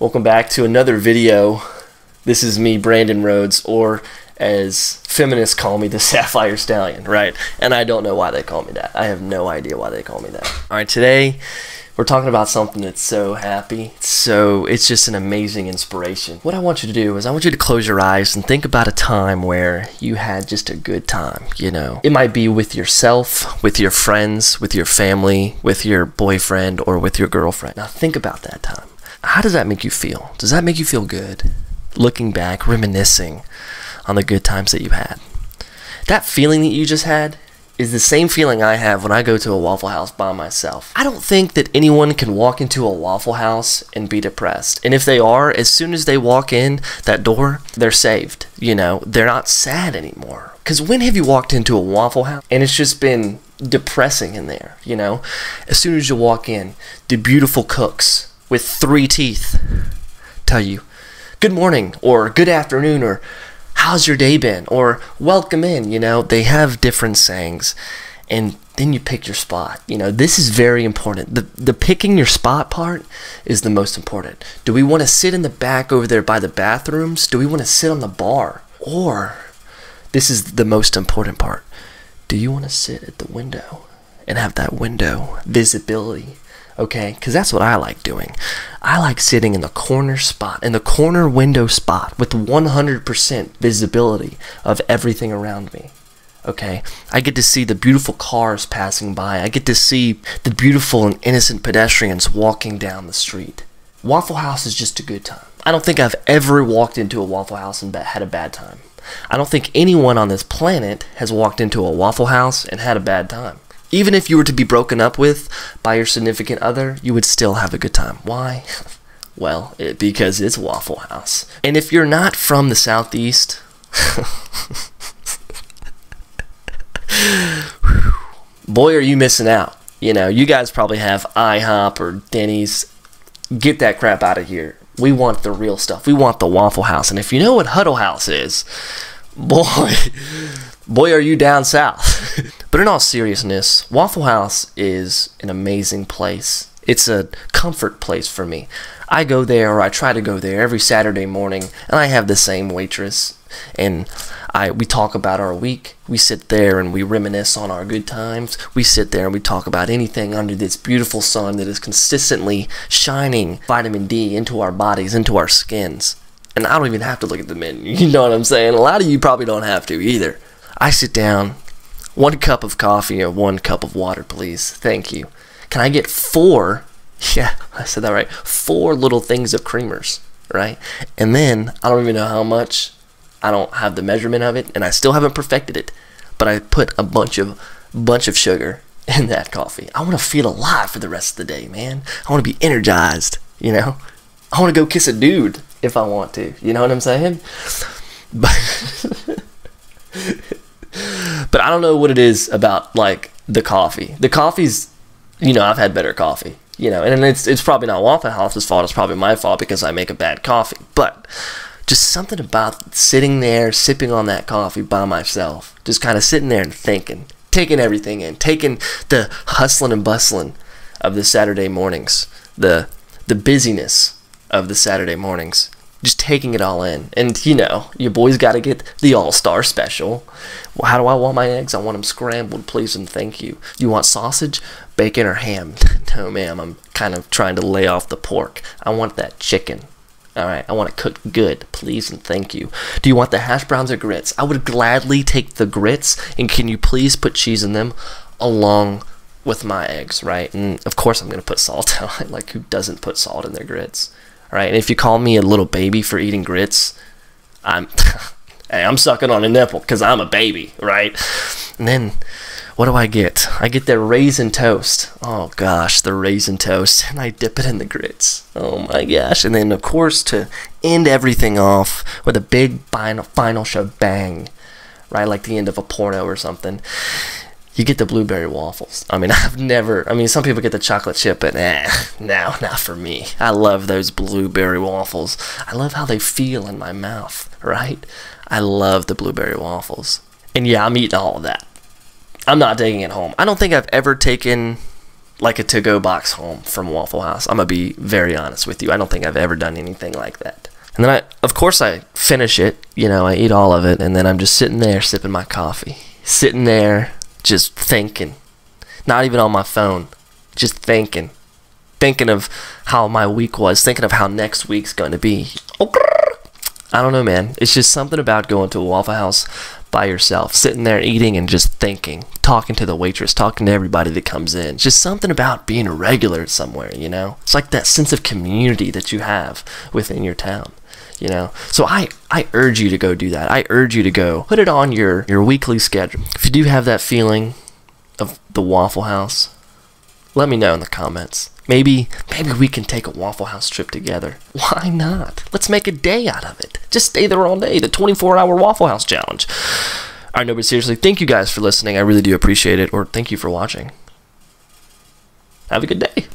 Welcome back to another video. This is me, Brandon Rhodes, or as feminists call me, the Sapphire Stallion, right? And I don't know why they call me that. I have no idea why they call me that. All right, today we're talking about something that's so happy. So it's just an amazing inspiration. What I want you to do is I want you to close your eyes and think about a time where you had just a good time, you know. It might be with yourself, with your friends, with your family, with your boyfriend, or with your girlfriend. Now think about that time. How does that make you feel? Does that make you feel good? Looking back, reminiscing on the good times that you had. That feeling that you just had is the same feeling I have when I go to a Waffle House by myself. I don't think that anyone can walk into a Waffle House and be depressed. And if they are, as soon as they walk in that door, they're saved. You know, they're not sad anymore. Because when have you walked into a Waffle House and it's just been depressing in there, you know? As soon as you walk in, the beautiful cooks with 3 teeth tell you good morning or good afternoon or how's your day been or welcome in, you know. They have different sayings, and then you pick your spot. You know, this is very important. The picking your spot part is the most important. Do we want to sit in the back over there by the bathrooms? Do we want to sit on the bar? Or this is the most important part, do you want to sit at the window and have that window visibility? Okay, because that's what I like doing. I like sitting in the corner spot, in the corner window spot with 100% visibility of everything around me. Okay, I get to see the beautiful cars passing by. I get to see the beautiful and innocent pedestrians walking down the street. Waffle House is just a good time. I don't think I've ever walked into a Waffle House and had a bad time. I don't think anyone on this planet has walked into a Waffle House and had a bad time. Even if you were to be broken up with by your significant other, you would still have a good time. Why? Well, because it's Waffle House. And if you're not from the Southeast, boy, are you missing out. You know, you guys probably have IHOP or Denny's. Get that crap out of here. We want the real stuff. We want the Waffle House. And if you know what Huddle House is, boy, are you down south. But in all seriousness, Waffle House is an amazing place. It's a comfort place for me. I go there, or I try to go there every Saturday morning, and I have the same waitress, and we talk about our week. We sit there and we reminisce on our good times. We sit there and we talk about anything under this beautiful sun that is consistently shining vitamin D into our bodies, into our skins. And I don't even have to look at the menu, you know what I'm saying? A lot of you probably don't have to either. I sit down, 1 cup of coffee or 1 cup of water, please. Thank you. Can I get 4? Yeah, I said that right. 4 little things of creamers, right? And then I don't even know how much. I don't have the measurement of it, and I still haven't perfected it. But I put a bunch of sugar in that coffee. I want to feel alive for the rest of the day, man. I want to be energized, you know? I want to go kiss a dude if I want to. You know what I'm saying? But but I don't know what it is about, like, the coffee. The coffee's, you know, I've had better coffee, you know, and it's probably not Waffle House's fault. It's probably my fault because I make a bad coffee. But just something about sitting there, sipping on that coffee by myself, just kind of sitting there and thinking, taking everything in, taking the hustling and bustling of the Saturday mornings, the busyness of the Saturday mornings. Just taking it all in. And, you know, your boy's got to get the all-star special. Well, how do I want my eggs? I want them scrambled, please, and thank you. You want sausage, bacon, or ham? No, ma'am. I'm kind of trying to lay off the pork. I want that chicken. All right. I want it cooked good, please, and thank you. Do you want the hash browns or grits? I would gladly take the grits, and can you please put cheese in them along with my eggs, right? And, of course, I'm going to put salt on it. Like, who doesn't put salt in their grits? Right, and if you call me a little baby for eating grits, I'm sucking on a nipple because I'm a baby, right? And then what do I get? I get their raisin toast. Oh gosh, the raisin toast, and I dip it in the grits. Oh my gosh! And then of course to end everything off with a big final shebang, right? Like the end of a porno or something. You get the blueberry waffles. I mean, some people get the chocolate chip, but no, not for me. I love those blueberry waffles. I love how they feel in my mouth, right? I love the blueberry waffles. And yeah, I'm eating all of that. I'm not taking it home. I don't think I've ever taken like a to-go box home from Waffle House. I'm going to be very honest with you. I don't think I've ever done anything like that. And then, of course, I finish it. You know, I eat all of it, and then I'm just sitting there sipping my coffee. Sitting there just thinking. Not even on my phone. Just thinking. Thinking of how my week was. Thinking of how next week's going to be. I don't know, man. It's just something about going to a Waffle House by yourself, sitting there eating and just thinking, talking to the waitress, talking to everybody that comes in. Just something about being a regular somewhere, you know? It's like that sense of community that you have within your town, you know? So I urge you to go do that. I urge you to go put it on your weekly schedule. If you do have that feeling of the Waffle House, let me know in the comments. Maybe we can take a Waffle House trip together. Why not? Let's make a day out of it. Just stay there all day. The 24-hour Waffle House challenge. All right, no, but seriously, thank you guys for listening. I really do appreciate it. Or thank you for watching. Have a good day.